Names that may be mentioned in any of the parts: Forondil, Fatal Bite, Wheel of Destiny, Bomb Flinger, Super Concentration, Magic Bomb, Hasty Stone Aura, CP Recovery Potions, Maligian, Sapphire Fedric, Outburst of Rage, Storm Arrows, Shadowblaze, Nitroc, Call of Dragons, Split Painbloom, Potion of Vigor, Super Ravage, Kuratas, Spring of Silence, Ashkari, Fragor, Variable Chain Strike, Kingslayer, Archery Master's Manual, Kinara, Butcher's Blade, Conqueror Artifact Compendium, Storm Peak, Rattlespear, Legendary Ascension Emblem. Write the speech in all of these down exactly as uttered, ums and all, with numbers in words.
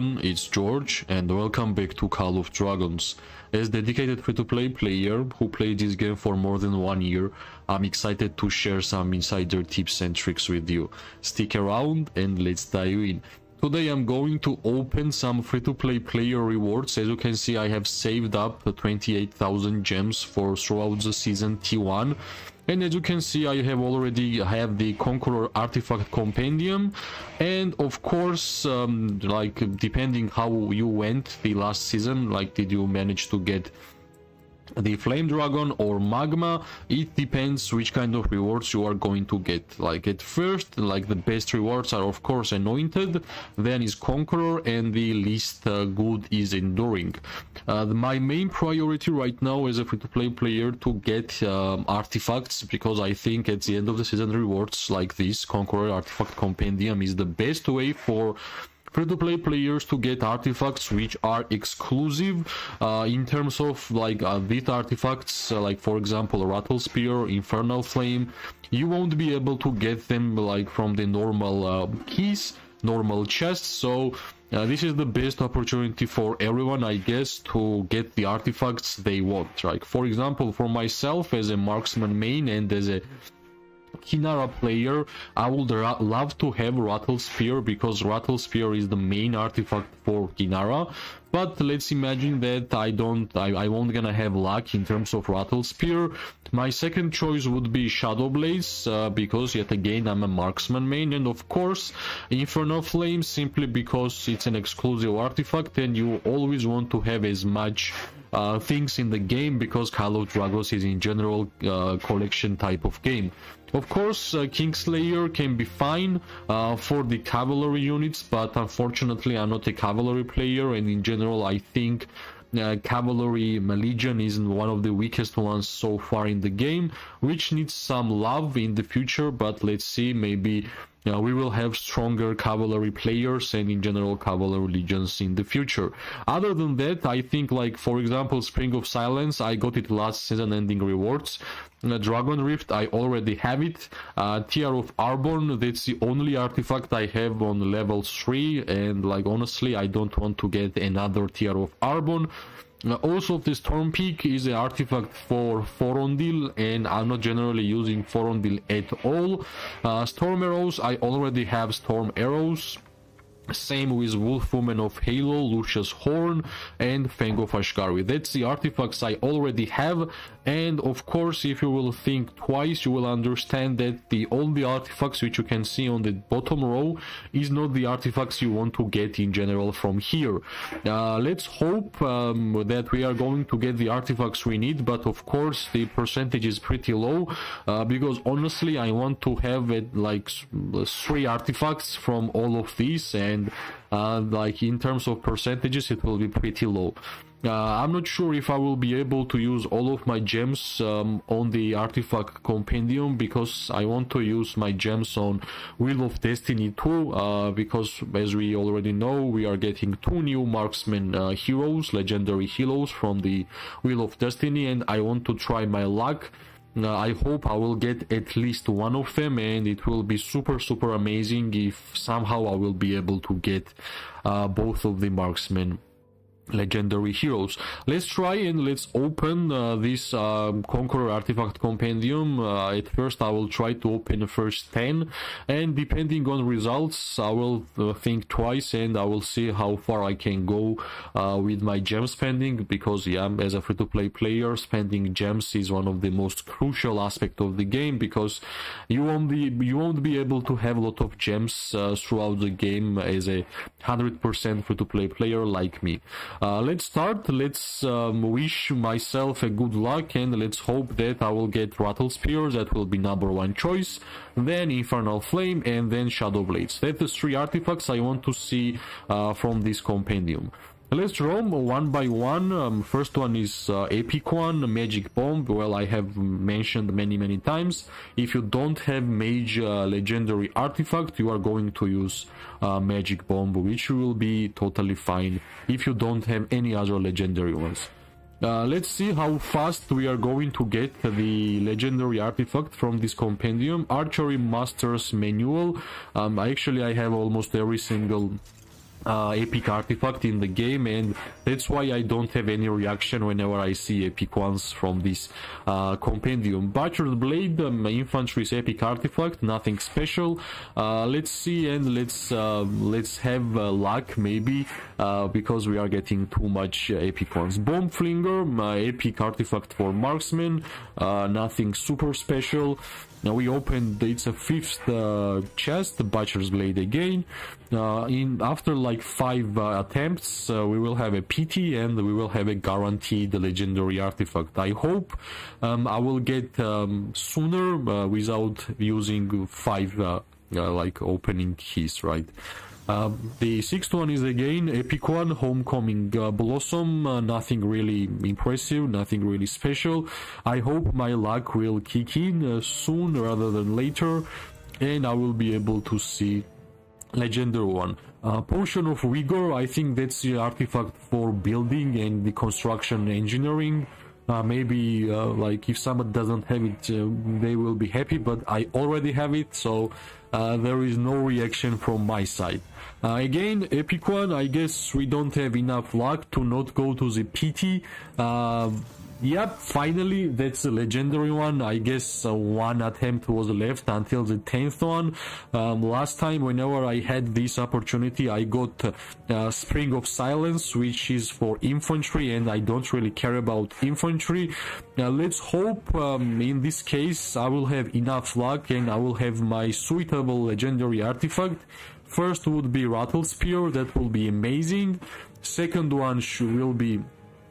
everyone, it's George and welcome back to Call of Dragons. As a dedicated free-to-play player who played this game for more than one year, I'm excited to share some insider tips and tricks with you. Stick around and let's dive in. Today I'm going to open some free-to-play player rewards. As you can see, I have saved up twenty-eight thousand gems for throughout the season T one. And as you can see, I have already have the Conqueror Artifact Compendium, and of course, um, like depending how you went the last season, like did you manage to get the Flame Dragon or Magma, it depends which kind of rewards you are going to get. Like at first, like the best rewards are of course Anointed, then is Conqueror, and the least uh, good is Enduring. Uh, my main priority right now as a free-to-play player to get um, artifacts, because I think at the end of the season rewards like this Conqueror Artifact Compendium is the best way for free-to-play players to get artifacts which are exclusive uh, in terms of like uh, these artifacts, uh, like for example Rattlespear, Infernal Flame. You won't be able to get them like from the normal uh, keys, normal chests, so uh, this is the best opportunity for everyone, I guess, to get the artifacts they want. Like for example, for myself as a marksman main and as a Kinara player, I would love to have Rattlespear, because Rattlespear is the main artifact for Kinara. But let's imagine that I don't, I, I won't gonna have luck in terms of Rattlespear. My second choice would be Shadowblaze, uh, because yet again I'm a marksman main, and of course Infernal Flame, simply because it's an exclusive artifact and you always want to have as much uh, things in the game, because Call of Dragons is in general uh, collection type of game. Of course, uh, Kingslayer can be fine uh, for the cavalry units, but unfortunately I'm not a cavalry player, and in general I think uh, cavalry Maligian is one of the weakest ones so far in the game, which needs some love in the future, but let's see, maybe Uh, we will have stronger cavalry players and in general cavalry legions in the future. Other than that, I think like for example Spring of Silence, I got it last season ending rewards. Uh, Dragon Rift, I already have it. Uh, Tier of Arbon, that's the only artifact I have on level three, and like honestly I don't want to get another Tier of Arbon. Also, the Storm Peak is an artifact for Forondil, and I'm not generally using Forondil at all. Uh, Storm Arrows, I already have Storm Arrows. Same with Wolfwoman of Halo, Lucius Horn, and Fang of Ashkari. That's the artifacts I already have, and of course, if you will think twice, you will understand that the all the artifacts which you can see on the bottom row is not the artifacts you want to get in general from here. Uh, let's hope um, that we are going to get the artifacts we need, but of course, the percentage is pretty low, uh, because honestly, I want to have it like three artifacts from all of these, and And uh, like in terms of percentages, it will be pretty low. Uh, I'm not sure if I will be able to use all of my gems um, on the Artifact Compendium, because I want to use my gems on Wheel of Destiny too, uh, because as we already know, we are getting two new marksman uh, heroes, legendary heroes from the Wheel of Destiny, and I want to try my luck. Uh, I hope I will get at least one of them, and it will be super super amazing if somehow I will be able to get uh, both of the marksmen legendary heroes. Let's try and let's open uh, this uh, Conqueror Artifact Compendium. Uh, at first I will try to open the first ten, and depending on results I will uh, think twice, and I will see how far I can go uh, with my gem spending, because yeah, as a free-to-play player, spending gems is one of the most crucial aspects of the game, because you won't be, you won't be able to have a lot of gems uh, throughout the game as a one hundred percent free-to-play player like me. Uh, let's start. Let's um, wish myself a good luck, and let's hope that I will get Rattlespear. That will be number one choice, then Infernal Flame, and then Shadowblades. That's the three artifacts I want to see uh, from this compendium. Let's roam one by one. Um, first one is uh, epic one, Magic Bomb. Well, I have mentioned many many times, if you don't have major uh, legendary artifact, you are going to use uh, Magic Bomb, which will be totally fine if you don't have any other legendary ones. Uh, let's see how fast we are going to get the legendary artifact from this compendium. Archery Master's Manual. Um, actually, I have almost every single uh, epic artifact in the game, and that's why I don't have any reaction whenever I see epic ones from this uh, compendium. Butcher's Blade, um, infantry's epic artifact, nothing special. Uh, let's see, and let's uh, let's have uh, luck maybe, uh, because we are getting too much uh, epic ones. Bomb Flinger, my epic artifact for marksman, uh, nothing super special. Now we opened, it's a fifth uh, chest, the Butcher's Blade again. Uh, in after like five uh, attempts, uh, we will have a P T and we will have a guaranteed legendary artifact. I hope um, I will get um, sooner uh, without using five uh, uh, like opening keys, right? Uh, the sixth one is again epic one, Homecoming uh, Blossom, uh, nothing really impressive, nothing really special. I hope my luck will kick in uh, soon rather than later, and I will be able to see legendary one. Uh, Potion of Vigor, I think that's the artifact for building and the construction engineering. Uh, maybe uh, like if someone doesn't have it, uh, they will be happy, but I already have it, so uh, there is no reaction from my side. Uh, again, epic one, I guess we don't have enough luck to not go to the P T. Uh, yep, finally, that's a legendary one. I guess uh, one attempt was left until the tenth one. Um, last time, whenever I had this opportunity, I got uh, Spring of Silence, which is for infantry, and I don't really care about infantry. Uh, let's hope um, in this case I will have enough luck and I will have my suitable legendary artifact. First would be Rattlespear, that will be amazing. Second one will be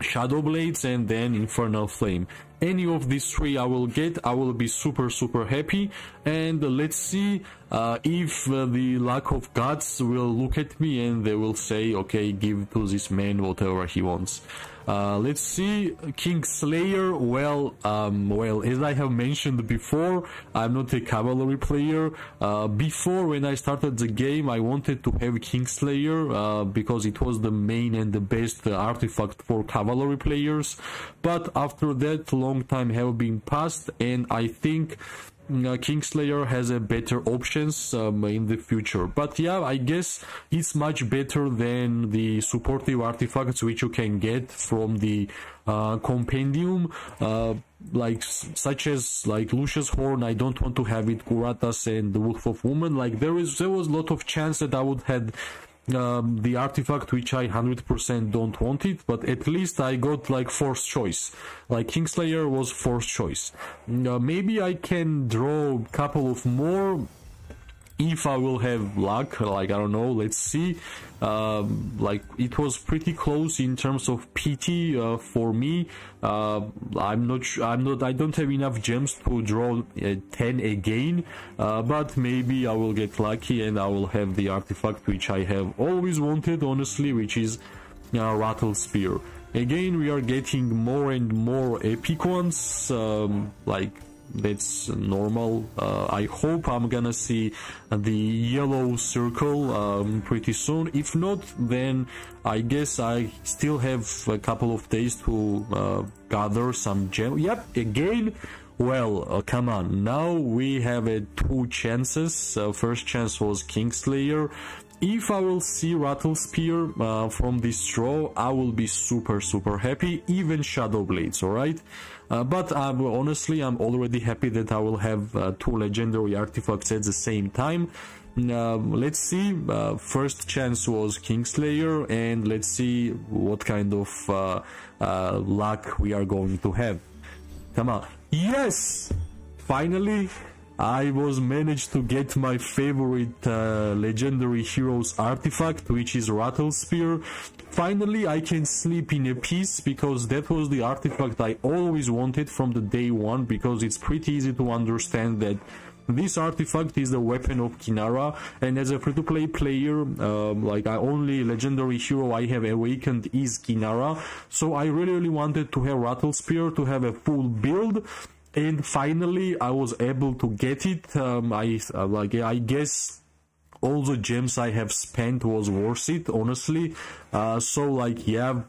Shadowblaze, and then Infernal Flame. Any of these three I will get, I will be super super happy. And let's see uh, if uh, the lack of guts will look at me and they will say, okay, give to this man whatever he wants. Uh, let's see, Kingslayer, well, um, well, as I have mentioned before, I'm not a cavalry player. Uh, before, when I started the game, I wanted to have Kingslayer uh, because it was the main and the best uh, artifact for cavalry players, but after that, long time have been passed, and I think Uh, Kingslayer has a better options um, in the future. But yeah, I guess it's much better than the supportive artifacts which you can get from the uh, compendium, uh, like such as like Lucius Horn. I don't want to have it. Kuratas and the Wolf of Woman. Like there is there was a lot of chance that I would have um, the artifact which I one hundred percent don't want it, but at least I got like forced choice. Like Kingslayer was forced choice. Uh, maybe I can draw a couple of more if I will have luck. Like I don't know, let's see. Um, like it was pretty close in terms of P T uh, for me. Uh, I'm not. I'm not. I don't have enough gems to draw uh, ten again. Uh, but maybe I will get lucky and I will have the artifact which I have always wanted, honestly, which is uh, Rattlespear. Again, we are getting more and more epic ones. Um, like. That's normal. uh, I hope I'm gonna see the yellow circle um, pretty soon. If not, then I guess I still have a couple of days to uh, gather some gems. Yep, again. Well, uh, come on, now we have uh, two chances. Uh, first chance was Kingslayer. If I will see Rattlespear uh, from this draw, I will be super super happy, even Shadowblades, alright? Uh, but I'm, honestly, I'm already happy that I will have uh, two legendary artifacts at the same time. Uh, let's see, uh, first chance was Kingslayer, and let's see what kind of uh, uh, luck we are going to have. Come on. Yes! Finally! I was managed to get my favorite uh, legendary hero's artifact, which is Rattlespear. Finally, I can sleep in a peace, because that was the artifact I always wanted from the day one, because it's pretty easy to understand that this artifact is the weapon of Kinara, and as a free-to-play player, um, like I only legendary hero I have awakened is Kinara, so I really, really wanted to have Rattlespear to have a full build. And finally, I was able to get it. Um, I uh, like. I guess all the gems I have spent was worth it, honestly. Uh, so like, yeah,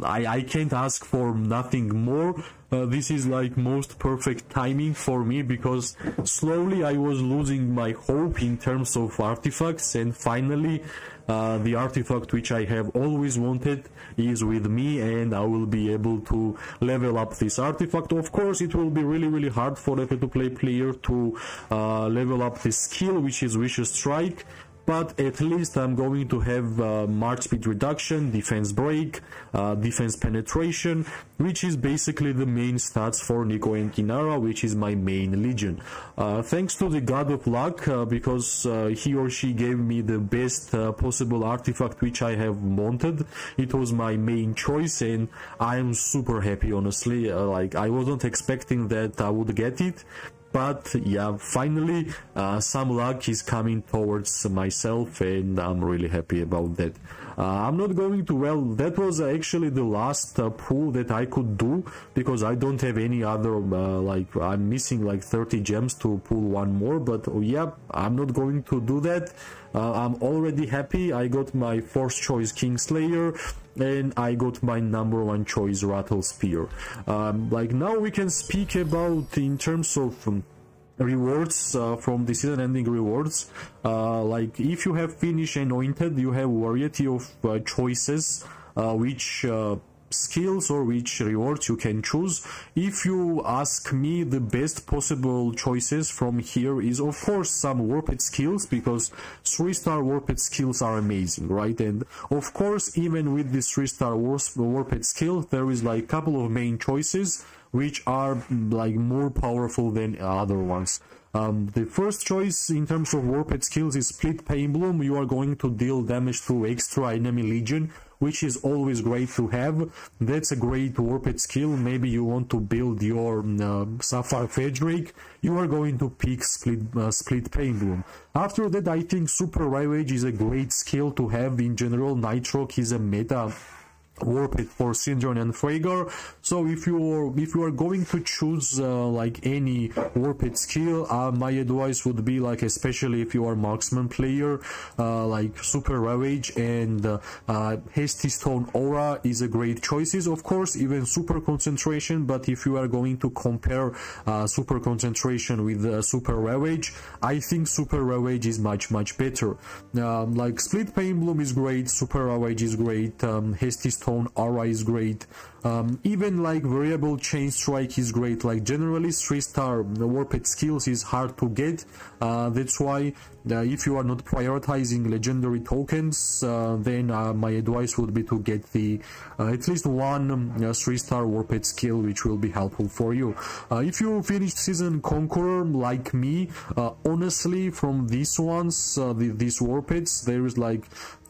I I can't ask for nothing more. Uh, this is like most perfect timing for me, because slowly I was losing my hope in terms of artifacts, and finally uh, the artifact which I have always wanted is with me, and I will be able to level up this artifact. Of course, it will be really really hard for a free-to-play player to uh, level up this skill, which is Vicious Strike, but at least I'm going to have uh, march speed reduction, defense break, uh, defense penetration, which is basically the main stats for Nico and Kinara, which is my main legion. Uh, thanks to the god of luck, uh, because uh, he or she gave me the best uh, possible artifact which I have wanted. It was my main choice, and I am super happy, honestly. Uh, like, I wasn't expecting that I would get it. But yeah, finally uh, some luck is coming towards myself, and I'm really happy about that. Uh, I'm not going to, well, that was actually the last uh, pool that I could do, because I don't have any other, uh, like, I'm missing like thirty gems to pull one more, but oh, yeah, I'm not going to do that. Uh, I'm already happy. I got my first choice Kingslayer, and I got my number one choice Rattlespear. Um, like, now we can speak about in terms of um, rewards uh, from the season ending rewards. Uh, like, if you have finished Anointed, you have variety of uh, choices uh, which uh, skills or which rewards you can choose. If you ask me, the best possible choices from here is of course some warped skills, because three star warped skills are amazing, right? And of course, even with this three star warped skill, there is like a couple of main choices which are like more powerful than other ones. Um, the first choice in terms of warped skills is Split Painbloom. You are going to deal damage to extra enemy legion, which is always great to have. That's a great warped skill. Maybe you want to build your uh, Sapphire Fedric, you are going to pick Split, uh, Split Painbloom. After that, I think Super Ravage is a great skill to have. In general, Nitroc is a meta warped for Syndrome and Fragor, so if you if you are going to choose uh, like any warped skill, uh, my advice would be, like, especially if you are marksman player, uh, like Super Ravage and uh, uh, Hasty Stone Aura is a great choices. Of course, even Super Concentration, but if you are going to compare uh, Super Concentration with uh, Super Ravage, I think Super Ravage is much much better. Um, like, Split Painbloom is great, Super Ravage is great, um, Hasty Stone Stone Aura is great. Um, even like variable chain strike is great. Like, generally three star warped skills is hard to get. Uh, that's why uh, if you are not prioritizing legendary tokens, uh, then uh, my advice would be to get the uh, at least one um, three star warped skill, which will be helpful for you. Uh, if you finished season Conqueror like me, uh, honestly, from these ones, uh, the, these warpeds, there is like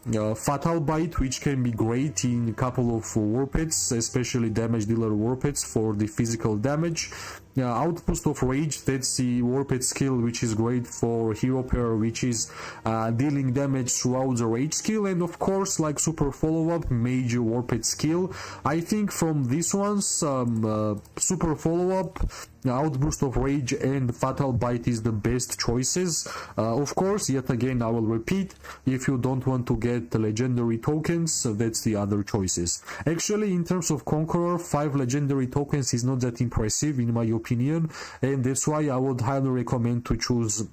Uh, Fatal Bite, which can be great in a couple of warpeds, especially damage dealer warpeds for the physical damage. Uh, Outburst of Rage, that's the warped skill which is great for hero pair, which is uh, dealing damage throughout the rage skill. And of course, like Super Follow-up, major warped skill. I think from these ones, um, uh, Super Follow-up, Outburst of Rage and Fatal Bite is the best choices. Uh, of course, yet again, I will repeat, if you don't want to get legendary tokens, that's the other choices. Actually, in terms of Conqueror, five legendary tokens is not that impressive in my opinion, and that's why I would highly recommend to choose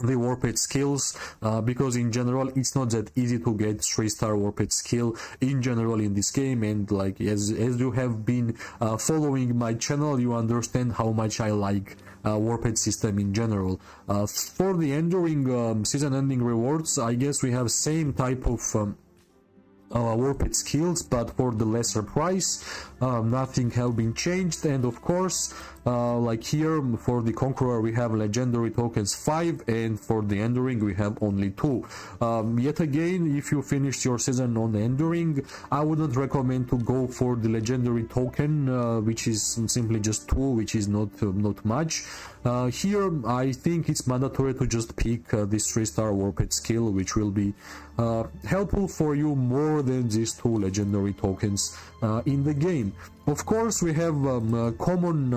the warped skills, uh, because in general it's not that easy to get three star warped skill in general in this game. And like, as, as you have been uh, following my channel, you understand how much I like Uh, warped system in general. Uh, for the enduring um, season ending rewards, I guess we have same type of um, uh, warped skills, but for the lesser price. Uh, nothing have been changed. And of course, uh, like here for the Conqueror we have legendary tokens five, and for the enduring we have only two. Um, yet again, if you finished your season on enduring, I wouldn't recommend to go for the legendary token, uh, which is simply just two, which is not uh, not much. Uh, here I think it's mandatory to just pick uh, this three star warped skill, which will be uh, helpful for you more than these two legendary tokens uh, in the game. Of course, we have um, uh, common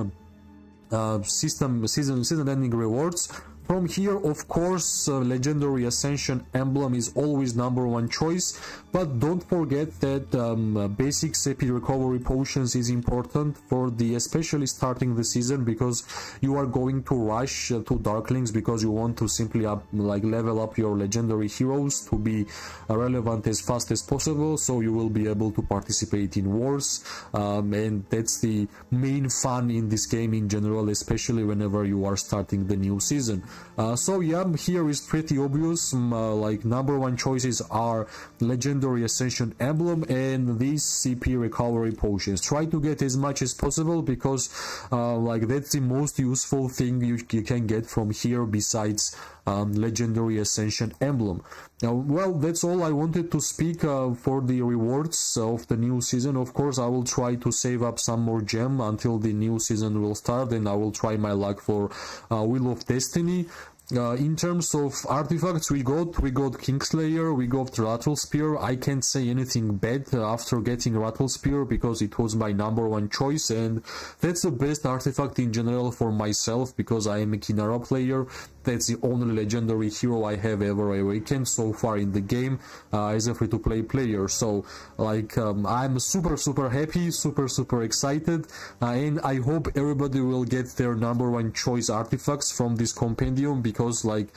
uh, system season season ending rewards. From here, of course, uh, Legendary Ascension Emblem is always number one choice, but don't forget that um, basic C P Recovery Potions is important for the, especially starting the season, because you are going to rush uh, to Darklings because you want to simply up, like level up your Legendary Heroes to be uh, relevant as fast as possible, so you will be able to participate in wars, um, and that's the main fun in this game in general, especially whenever you are starting the new season. Uh, so yeah, here is pretty obvious, um, uh, like number one choices are Legendary Ascension Emblem and these C P Recovery Potions. Try to get as much as possible because uh, like that's the most useful thing you, you can get from here besides um, Legendary Ascension Emblem. Now, well, that's all I wanted to speak uh, for the rewards of the new season. Of course, I will try to save up some more gem until the new season will start, and I will try my luck for uh, Wheel of Destiny. Uh, in terms of artifacts, we got we got Kingslayer, we got Rattlespear. I can't say anything bad after getting Rattlespear because it was my number one choice, and that's the best artifact in general for myself because I am a Kinara player. That's the only legendary hero I have ever awakened so far in the game uh, as a free-to-play player. So, like, um, I'm super, super happy, super, super excited, uh, and I hope everybody will get their number one choice artifacts from this compendium because, like,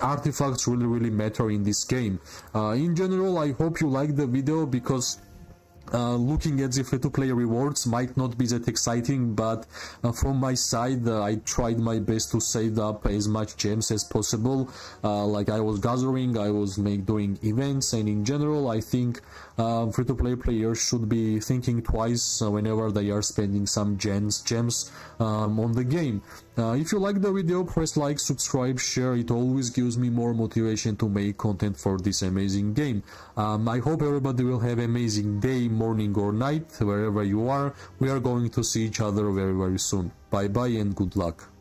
artifacts really, really matter in this game. Uh, in general, I hope you liked the video because Uh, looking at the free-to-play rewards might not be that exciting, but uh, from my side, uh, I tried my best to save up as much gems as possible. Uh, like I was gathering, I was make, doing events, and in general, I think uh, free-to-play players should be thinking twice uh, whenever they are spending some gems, gems um, on the game. Uh, if you like the video, press like, subscribe, share. It always gives me more motivation to make content for this amazing game. Um, I hope everybody will have an amazing day, morning or night, wherever you are. We are going to see each other very, very soon. Bye bye and good luck.